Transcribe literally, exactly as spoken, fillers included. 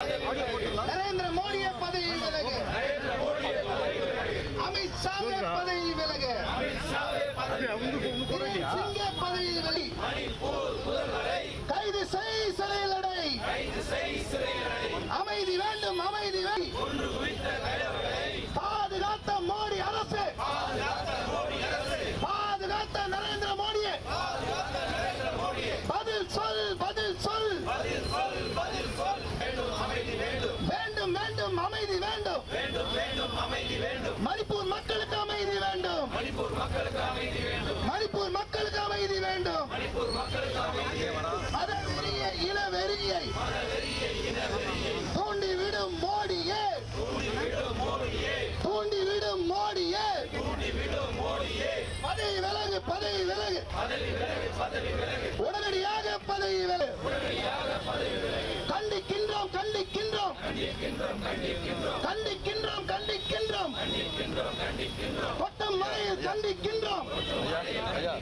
Narendra Modi padavi vilaga. Amit Shah padavi vilaga. Singh padavi vilaga. Kaidu sei sirai ladai. Amaidi vendum amaidi vendum. Paadugaatta Modi arasu. Paadugaatta Narendra Modi. Badil sol badil sol. Vendum, vendum, amaidi vendum. Vendum, vendum, amaidi vendum. Manipur makkalukku amaidi vendum. Manipur makkalukku amaidi vendum. Manipur makkalukku amaidi vendum. Manipur makkalukku amaidi vendum. Madaveriyai, ilaveriyai. Madaveriyai, ilaveriyai. Thoondi vidum Modiye. Thoondi vidum Modiye. Thoondi vidum Modiye. Thoondi vidum Modiye. Padavi vilagu, padavi vilagu. Padavi vilagu, padavi vilagu. Udaniyaga padavi vilagu. Udaniyaga padavi vilagu. Kandikindrom, kandikindrom. Kandikindrom, kandikindrom. Kandikindrom, kandikindrom. Kandikindrom, kandikindrom. Pottam marayil kandikindrom.